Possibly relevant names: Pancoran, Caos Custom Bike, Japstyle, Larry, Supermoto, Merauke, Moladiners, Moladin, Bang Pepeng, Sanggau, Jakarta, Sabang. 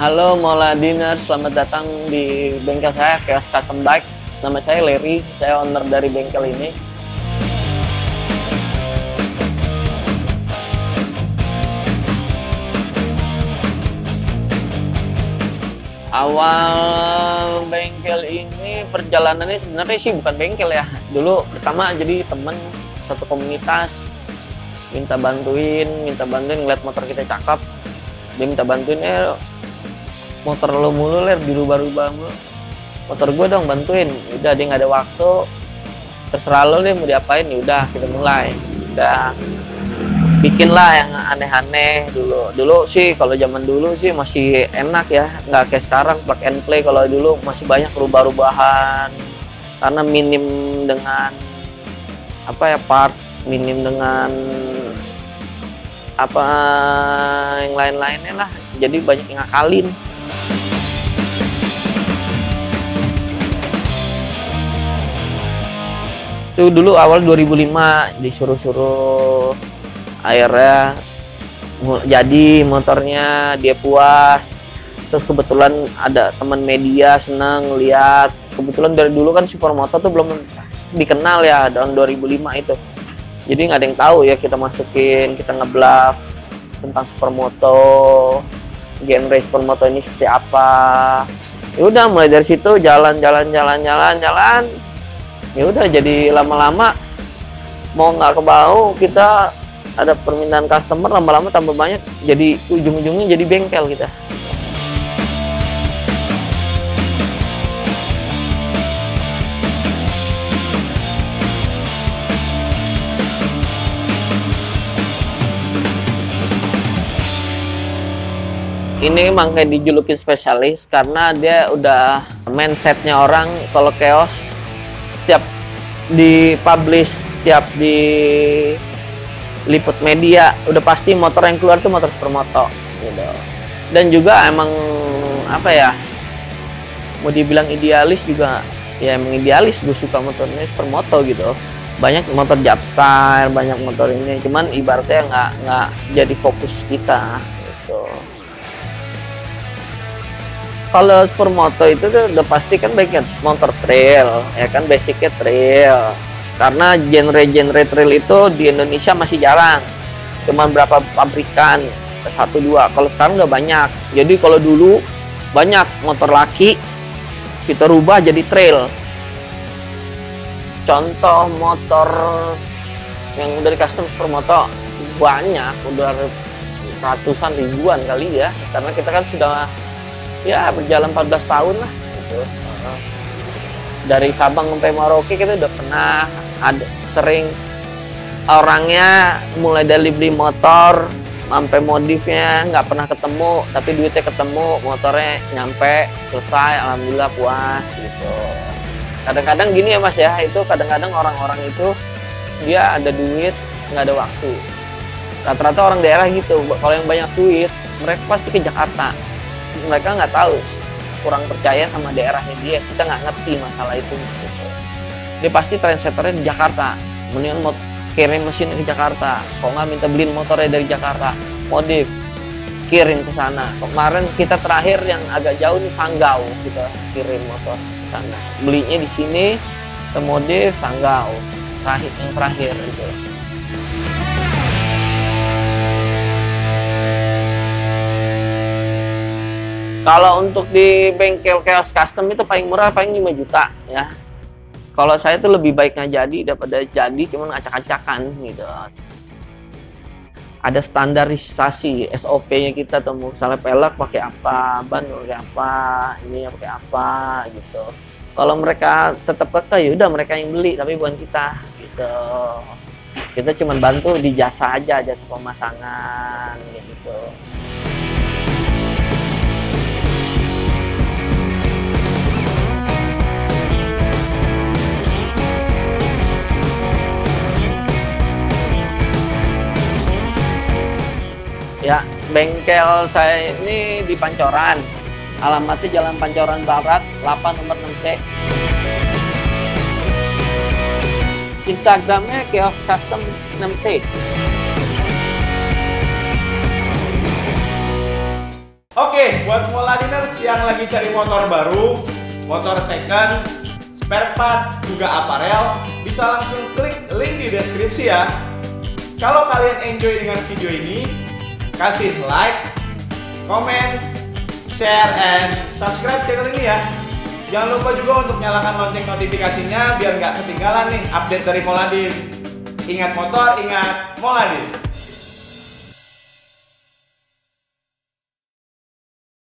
Halo Moladiners, selamat datang di bengkel saya, Caos Custom Bike. Nama saya Larry, saya owner dari bengkel ini. Awal bengkel ini perjalanannya sebenarnya sih bukan bengkel ya. Dulu pertama jadi temen satu komunitas minta bantuin ngeliat motor kita cakep, dia minta bantuin, motor lo mulu Ler, dirubah-rubah mulu, motor gue dong bantuin. Udah, dia nggak ada waktu, terserah lo deh mau diapain. Udah kita mulai, udah bikinlah yang aneh-aneh. Dulu sih, kalau zaman dulu sih masih enak ya, nggak kayak sekarang plug and play. Kalau dulu masih banyak rubah-rubahan karena minim dengan parts, minim dengan yang lain-lainnya lah, jadi banyak yang ngakalin. Itu dulu awal 2005 disuruh-suruh, akhirnya jadi motornya, dia puas. Terus kebetulan ada teman media seneng lihat, kebetulan dari dulu kan Supermoto tuh belum dikenal ya, tahun 2005 itu, jadi nggak ada yang tahu ya. Kita masukin, kita ngeblog tentang Supermoto, genre Supermoto ini seperti apa. Ya udah, mulai dari situ jalan, ya udah, jadi lama-lama mau nggak kebau kita ada permintaan customer, lama-lama tambah banyak, jadi ujung-ujungnya jadi bengkel kita. Ini makanya dijulukin spesialis karena dia udah mindsetnya orang. Kalau Chaos setiap dipublish, setiap diliput media, udah pasti motor yang keluar tuh motor Supermoto gitu. Dan juga emang mau dibilang idealis juga ya, emang idealis. Gue suka motornya Supermoto gitu, banyak motor Japstyle, banyak motor ini, cuman ibaratnya nggak jadi fokus kita gitu. Kalau Supermoto itu tuh udah pasti kan baiknya motor trail, ya kan basicnya trail. Karena genre-genre trail itu di Indonesia masih jarang, cuman berapa pabrikan, 1-2. Kalau sekarang udah banyak. Jadi kalau dulu banyak motor laki kita rubah jadi trail. Contoh motor yang dari custom Supermoto banyak, udah ratusan ribuan kali ya. Karena kita kan sudah berjalan 14 tahun lah gitu. Dari Sabang sampai Merauke kita udah pernah ada, sering orangnya mulai dari beli motor sampai modifnya nggak pernah ketemu, tapi duitnya ketemu, motornya nyampe, selesai, alhamdulillah puas gitu. Kadang-kadang gini ya Mas ya, itu kadang-kadang orang-orang itu dia ada duit nggak ada waktu. Rata-rata orang daerah gitu, kalau yang banyak duit mereka pasti ke Jakarta. Mereka nggak tahu, kurang percaya sama daerahnya dia. Kita nggak ngerti masalah itu gitu. Dia pasti trendsetternya di Jakarta, mendingan mau kirim mesin ke Jakarta, kok nggak minta beliin motornya dari Jakarta, modif kirim ke sana. Kemarin kita terakhir yang agak jauh nih, Sanggau, kita kirim motor ke sana, belinya di sini, kita modif Sanggau terakhir, yang terakhir gitu. Kalau untuk di bengkel Chaos Custom itu paling murah paling 5 juta ya. Kalau saya itu lebih baik nggak jadi daripada jadi cuman acak-acakan gitu. Ada standarisasi SOP-nya kita tuh, misalnya pelek pakai apa, ban pakai apa, ini pakai apa gitu. Kalau mereka tetap pakai, ya udah mereka yang beli tapi bukan kita gitu. Kita cuman bantu di jasa aja, jasa pemasangan gitu. Ya, bengkel saya ini di Pancoran, alamatnya Jalan Pancoran Barat 8 nomor 6C. Instagramnya Chaos Custom 6C. Oke, Oke, buat Moladiners yang lagi cari motor baru, motor second, spare part, juga aparel, bisa langsung klik link di deskripsi ya. Kalau kalian enjoy dengan video ini, kasih like, komen, share, and subscribe channel ini ya. Jangan lupa juga untuk nyalakan lonceng notifikasinya biar nggak ketinggalan nih update dari Moladin. Ingat motor, ingat Moladin.